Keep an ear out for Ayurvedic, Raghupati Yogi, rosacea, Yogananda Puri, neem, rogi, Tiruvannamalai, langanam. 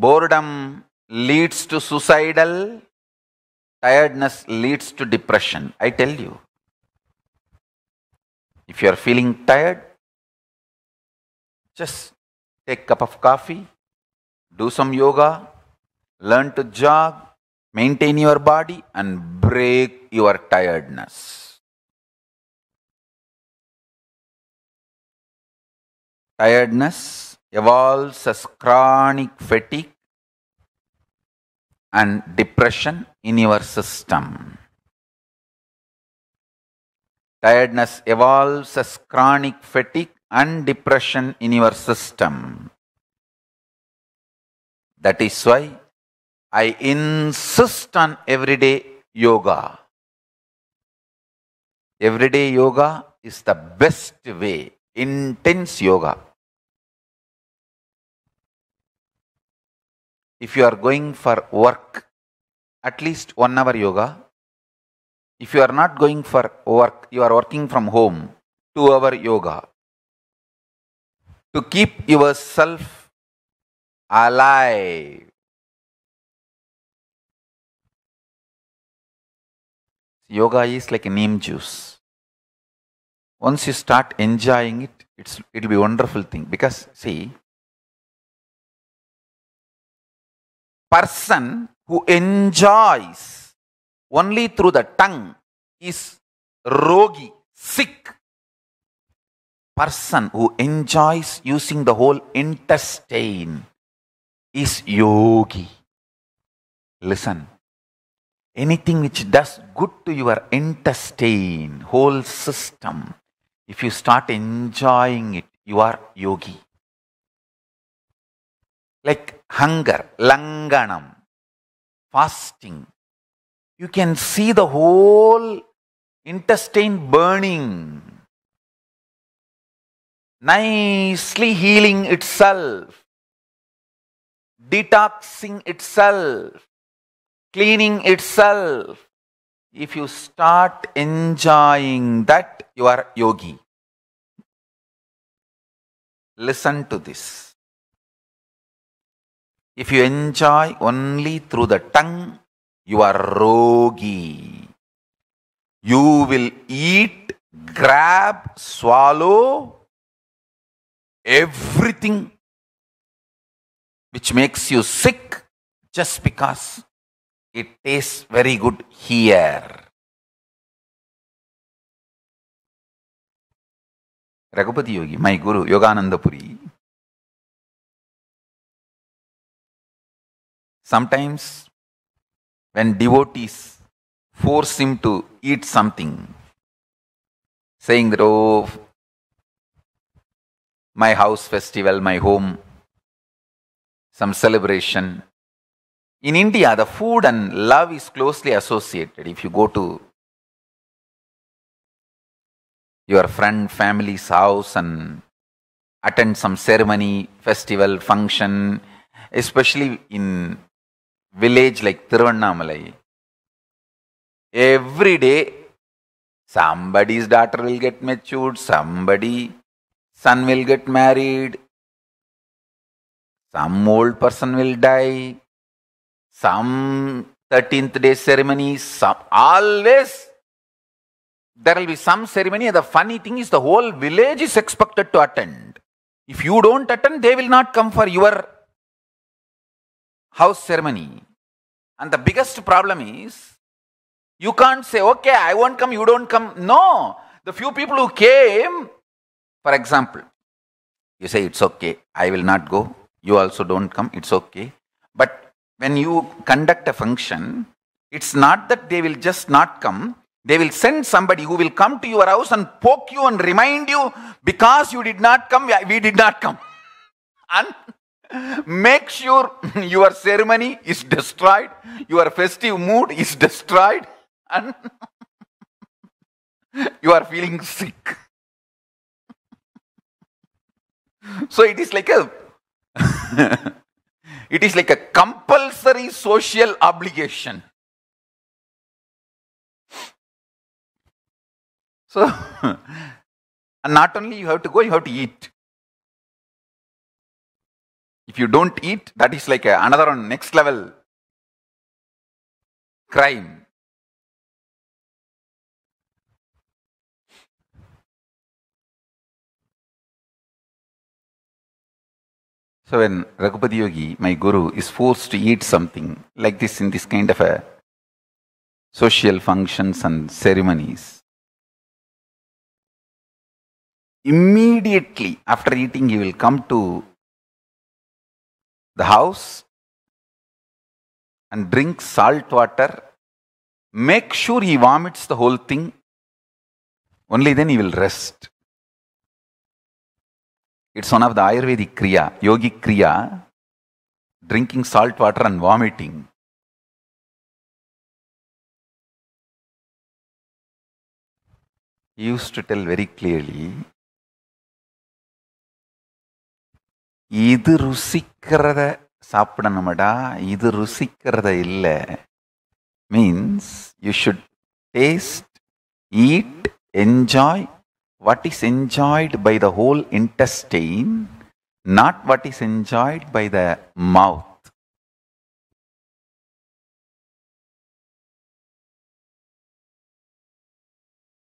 Boredom leads to suicidal, tiredness leads to depression. I tell you, if you are feeling tired, just take a cup of coffee, do some yoga, learn to jog, maintain your body and break your tiredness. Tiredness evolves as chronic fatigue and depression in your system. Tiredness evolves as chronic fatigue and depression in your system. That is why I insist on everyday yoga. Everyday yoga is the best way, intense yoga. If you are going for work, at least 1 hour yoga. If you are not going for work, you are working from home, 2 hour yoga. To keep yourself alive. Yoga is like a neem juice. Once you start enjoying it, it'll be a wonderful thing. Because see, person who enjoys only through the tongue is rogi, sick. Person who enjoys using the whole intestine is yogi. Listen. Anything which does good to your intestine, whole system, if you start enjoying it, you are yogi. Like hunger, langanam, fasting. You can see the whole intestine burning, nicely healing itself, detoxing itself, cleaning itself. If you start enjoying that, you are yogi. Listen to this. If you enjoy only through the tongue, you are rogi. You will eat, grab, swallow everything which makes you sick just because it tastes very good here. Raghupati Yogi, my guru, Yogananda Puri, sometimes when devotees force him to eat something, saying that, oh, my house festival, my home, some celebration. In India, the food and love is closely associated. If you go to your friend, family's house and attend some ceremony, festival, function, especially in village like Tiruvannamalai, every day somebody's daughter will get matured, somebody's son will get married, some old person will die, some 13th day ceremony, always there will be some ceremony. And the funny thing is the whole village is expected to attend. If you don't attend, they will not come for your house ceremony. And the biggest problem is, you can't say, okay, I won't come, you don't come. No, the few people who came, for example, you say, it's okay, I will not go, you also don't come, it's okay. But when you conduct a function, it's not that they will just not come. They will send somebody who will come to your house and poke you and remind you, because you did not come, we did not come. And make sure your ceremony is destroyed, your festive mood is destroyed, and you are feeling sick. So it is like a... it is like a compulsory social obligation. So, and not only you have to go, you have to eat. If you don't eat, that is like another on next level crime. So when Raghupati Yogi, my guru, is forced to eat something like this in this kind of a social functions and ceremonies, immediately after eating he will come to the house and drink salt water, make sure he vomits the whole thing, only then he will rest. It's one of the Ayurvedic Kriya, Yogic Kriya, drinking salt water and vomiting. He used to tell very clearly, idu rusikkarada saapdanamada, idu rusikkarada illa. Means you should taste, eat, enjoy what is enjoyed by the whole intestine, not what is enjoyed by the mouth.